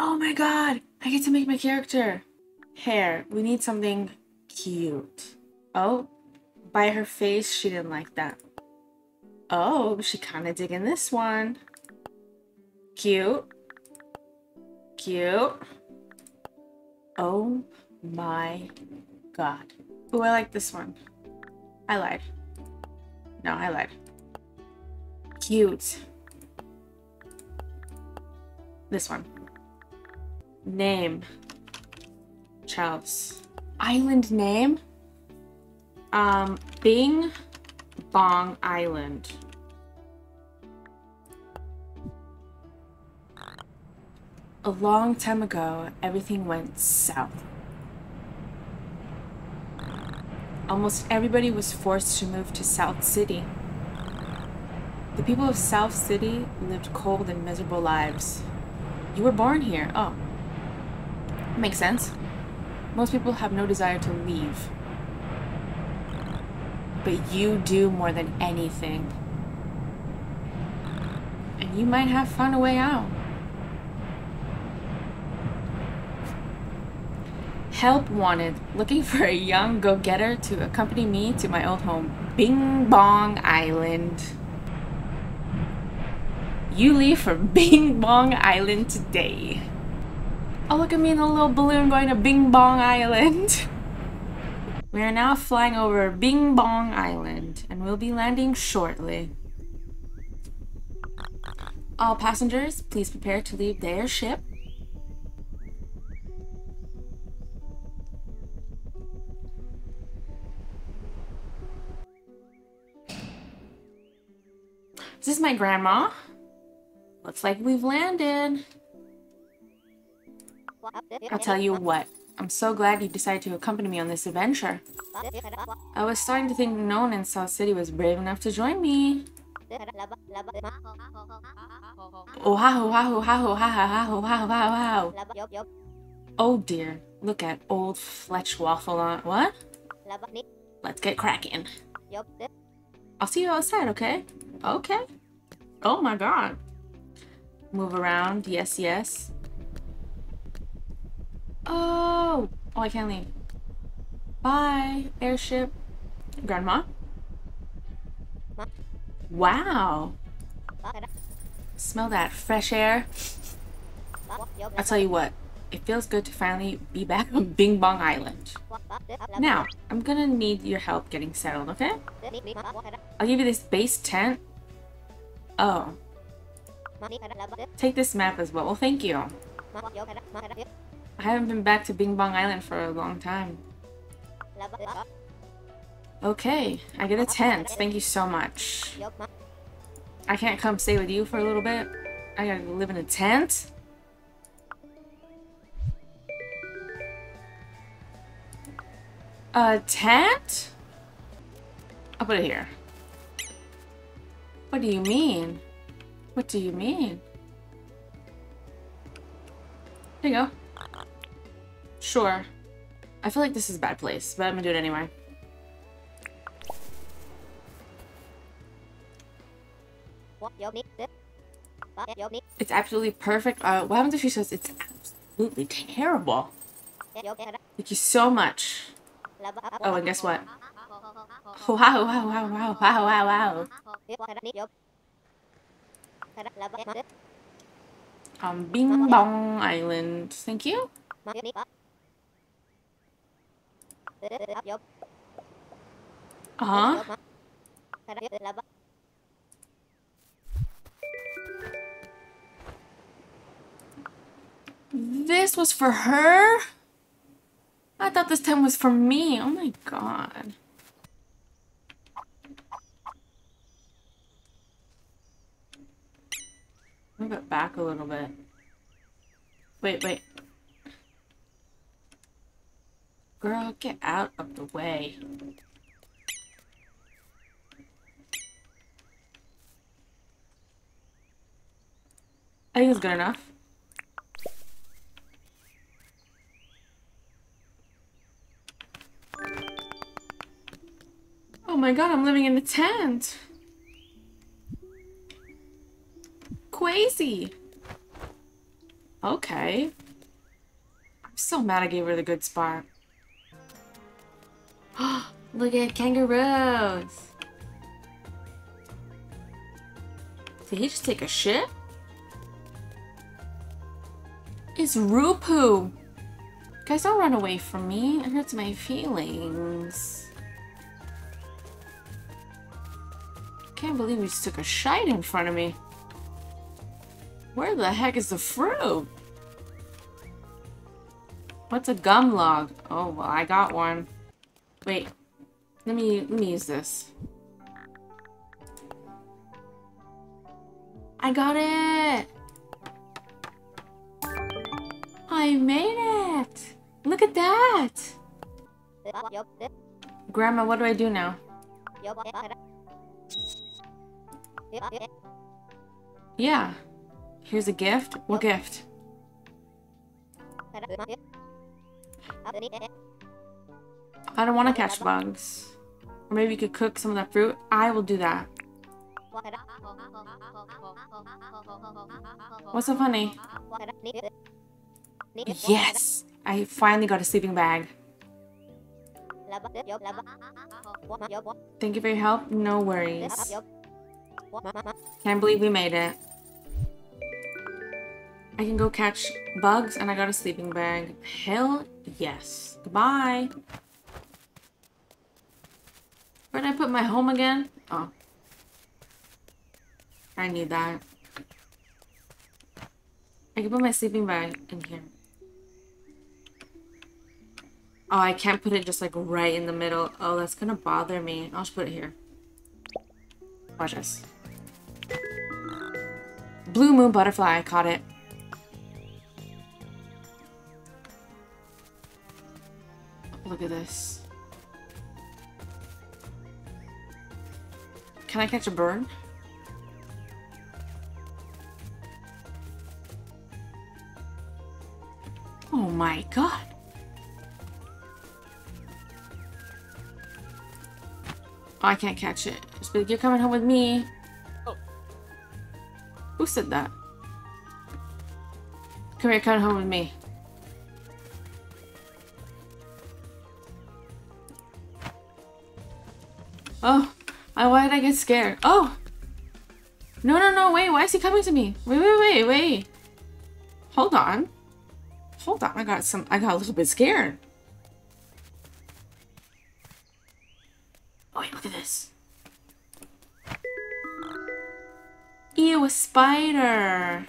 Oh my god, I get to make my character. Hair, we need something cute. Oh, by her face, she didn't like that. Oh, she kind of digging this one. Cute. Cute. Oh my god. Oh, I like this one. I lied. No, I lied. Cute. This one. Name. Child's island name. Bing Bong Island. A long time ago, everything went south. Almost everybody was forced to move to South City. The people of South City lived cold and miserable lives. You were born here. Oh, makes sense. Most people have no desire to leave. But you do more than anything. And you might have found a way out. Help wanted. Looking for a young go-getter to accompany me to my old home, Bing Bong Island. You leave for Bing Bong Island today. Oh, look at me in a little balloon going to Bing Bong Island. We are now flying over Bing Bong Island, and we'll be landing shortly. All passengers, please prepare to leave their ship. Is this my grandma? Looks like we've landed. I'll tell you what, I'm so glad you decided to accompany me on this adventure. I was starting to think no one in South City was brave enough to join me. Oh dear, look at old Fletch Waffle on. What? Let's get cracking. I'll see you outside, okay? Okay. Oh my god. Move around. Yes, yes. Oh! Oh, I can't leave. Bye, airship. Grandma? Wow! Smell that fresh air. I'll tell you what. It feels good to finally be back on Bing Bong Island. Now, I'm gonna need your help getting settled, okay? I'll give you this base tent. Oh. Take this map as well. Well, thank you. I haven't been back to Bing Bong Island for a long time. Okay, I get a tent. Thank you so much. I can't come stay with you for a little bit. I gotta live in a tent? A tent? I'll put it here. What do you mean? What do you mean? There you go. Sure. I feel like this is a bad place, but I'm gonna do it anyway. It's absolutely perfect. What happens if she says it's absolutely terrible? Thank you so much. Oh, and guess what? Wow, wow, wow, wow, wow, wow, wow. On Bing Bong Island. Thank you. Uh-huh. This was for her? I thought this time was for me. Oh my god. Move it back a little bit. Wait, wait. Girl, get out of the way. I think it's good enough. Oh my god, I'm living in a tent. Crazy. Okay. I'm so mad I gave her the good spot. Look at kangaroos! Did he just take a shit? It's Rupu! Guys, don't run away from me. It hurts my feelings. Can't believe he just took a shite in front of me. Where the heck is the fruit? What's a gum log? Oh, well, I got one. Wait. Let me use this. I got it! I made it! Look at that! Grandma, what do I do now? Yeah. Here's a gift. What gift? I don't want to catch bugs. Or maybe you could cook some of that fruit. I will do that. What's so funny? Yes! I finally got a sleeping bag. Thank you for your help. No worries. Can't believe we made it. I can go catch bugs and I got a sleeping bag. Hell yes. Goodbye. Where did I put my home again? Oh. I need that. I can put my sleeping bag in here. Oh, I can't put it just like right in the middle. Oh, that's gonna bother me. I'll just put it here. Watch this. Blue moon butterfly, I caught it. Look at this. Can I catch a bird? Oh my god. Oh, I can't catch it. Just be like, you're coming home with me. Oh. Who said that? Come here, come home with me. Oh, why did I get scared? Oh! No, no, no, wait, why is he coming to me? Wait, wait, wait, wait. Hold on. Hold on, I got a little bit scared. Oh, wait, look at this. Ew, a spider.